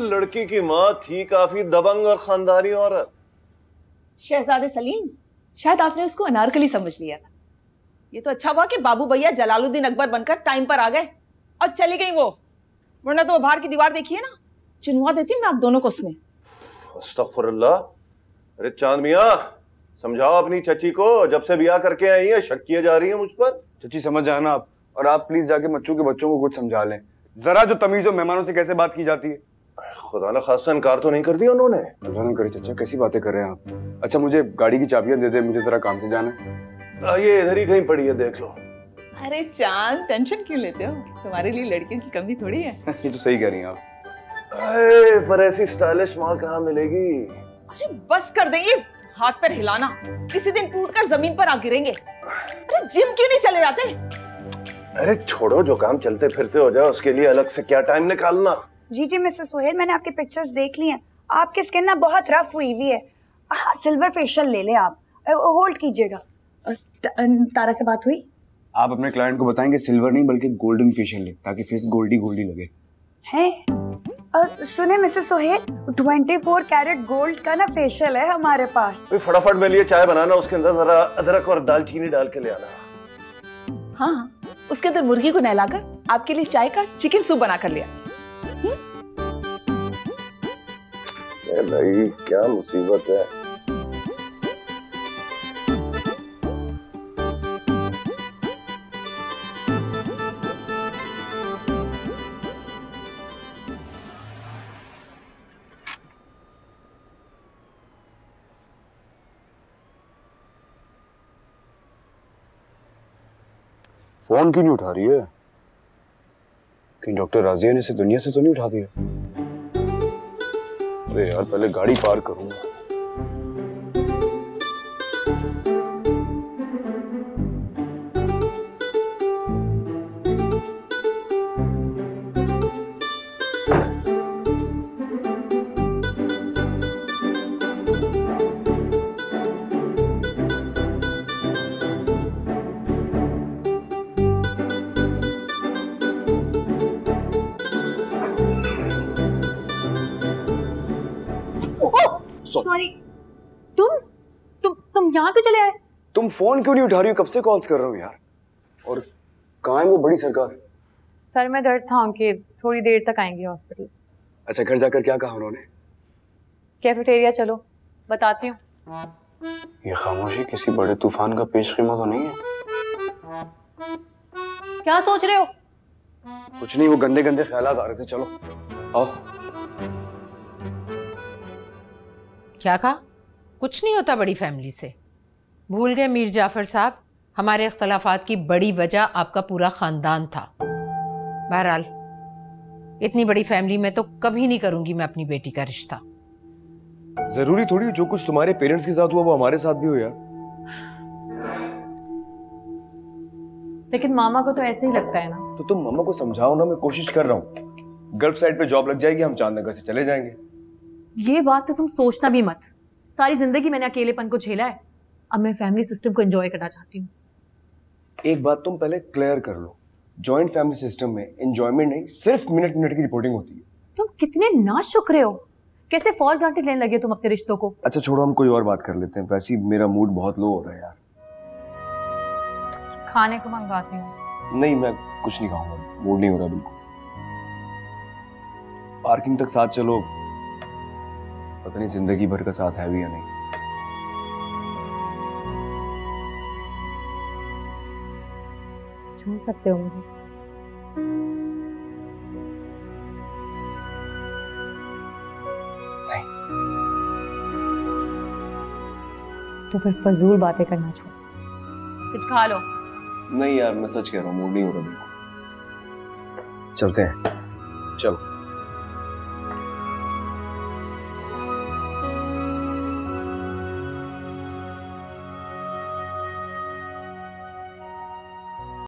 लड़की की माँ थी काफी दबंग और खानदारी औरत। शहजादे सलीम, शायद आपने उसको अनारकली समझ लिया था। ये तो अच्छा हुआ कि बाबू भैया जलालुद्दीन अकबर बनकर टाइम पर आ गए और चली गई वो, वरना तो बाहर की दीवार देखिए ना, चिनवा देती मैं आप दोनों को उसमें। अस्तगफुरुल्लाह। अरे चांद मियां, समझाओ अपनी चची को, जब से ब्याह करके आई है शक किए जा रही है मुझ पर। चची समझ जाना आप, और आप प्लीज जाके मच्छू के बच्चों को कुछ समझा लें जरा, जो तमीज हो मेहमानों से कैसे बात की जाती है। खुदा ना खासा इनकार तो नहीं कर दिया उन्होंने? अल्लाह ना करे चचा, कैसी बातें कर रहे हैं आप। अच्छा मुझे गाड़ी की चाबियां दे दे, मुझे जरा काम से जाना है। ये इधर ही कहीं पड़ी है, देख लो। अरे चांद, टेंशन क्यों लेते हो, तुम्हारे लिए लड़कियों की कमी थोड़ी है। ये तो सही कह रही हैं आप। अरे पर ऐसी स्टाइलिश माँ कहाँ मिलेगी। अरे बस कर देंगे हाथ पैर हिलाना, किसी दिन टूटकर जमीन पर आ गिरेंगे। अरे जिम क्यों नहीं चले जाते? अरे छोड़ो, जो काम चलते फिरते हो जाए उसके लिए अलग से क्या टाइम निकालना। जी जी मिसेस सोहेल, मैंने आपके पिक्चर्स देख ली हैं। आपकी स्किन ना बहुत रफ हुई हुई है, सिल्वर फेशियल ले लें आप, होल्ड कीजिएगा। तारा से बात हुई? आप अपने क्लाइंट को बताएंगे सिल्वर नहीं बल्कि गोल्डन फेशियल ले, ताकि फेस गोल्डी गोल्डी लगे। हैं? सुने मिसेस सोहेल, 24 कैरेट गोल्ड का ना फेशियल है हमारे पास। फटाफट मेरे लिए चाय बनाना, उसके अंदर जरा अदरक और दालचीनी डाल के ले आना। हाँ, उसके अंदर मुर्गी को नहलाकर आपके लिए चाय का चिकन सूप बना कर लिया। भाई क्या मुसीबत है। फोन क्यों नहीं उठा रही है? कहीं डॉक्टर राजिया ने इसे दुनिया से तो नहीं उठा दिया? अरे यार पहले गाड़ी पार करूंगा। सॉरी, तुम यहाँ क्यों चले आए? तुम फोन क्यों नहीं उठा रही हो? कब से कॉल्स कर रहा हूँ यार। और कहाँ है वो बड़ी सरकार? सर में दर्द था उनके, थोड़ी देर तक आएंगे हॉस्पिटल। अच्छा घर जाकर क्या कहा उन्होंने? कैफेटेरिया चलो बताती हूँ। ये खामोशी किसी बड़े तूफान का पेशकीमा तो नहीं है? क्या सोच रहे हो? कुछ नहीं, वो गंदे गंदे ख्यालात आ रहे थे। चलो आओ। क्या कहा? कुछ नहीं होता बड़ी फैमिली से। भूल गए मीर जाफ़र साहब, हमारे इख्तलाफात की बड़ी वजह आपका पूरा ख़ानदान था। बहरहाल इतनी बड़ी फैमिली में तो कभी नहीं करूँगी मैं अपनी बेटी का रिश्ता। ज़रूरी थोड़ी जो कुछ तुम्हारे पेरेंट्स के साथ हुआ वो हमारे साथ भी हो यार। लेकिन मामा को तो ऐसे ही लगता है ना। तो तुम मामा को समझाओ ना, मैं कोशिश कर रहा हूँ। गल्फ साइड पर जॉब लग जाएगी, हम चांदनगर से चले जाएंगे। ये बात तो तुम सोचना भी मत। सारी जिंदगी मैंने अकेलेपन को झेला है, अब मैं फैमिली सिस्टम को एंजॉय करना चाहती हूँ। एक बात तुम पहले क्लियर कर लो, जॉइंट फैमिली सिस्टम में एंजॉयमेंट नहीं, सिर्फ मिनट मिनट की रिपोर्टिंग होती है। तुम कितने नाशुक्रे हो, कैसे फॉर ग्रांटेड लेने लगे तुम अपने रिश्तों को। अच्छा छोड़ो, हम कोई और बात कर लेते हैं, वैसे मेरा मूड बहुत लो हो रहा है यार। खाने को मंगवाती हूँ। नहीं मैं कुछ नहीं खाऊंगा, मूड नहीं हो रहा बिल्कुल। पार्किंग तक साथ चलो, पता नहीं जिंदगी भर का साथ है भी या नहीं। छू सकते हो मुझे? नहीं। तो फिर फजूल बातें करना छोड़, कुछ खा लो। नहीं यार मैं सच कह रहा हूँ, मूड नहीं हो रहा बिल्कुल। चलते हैं। चलो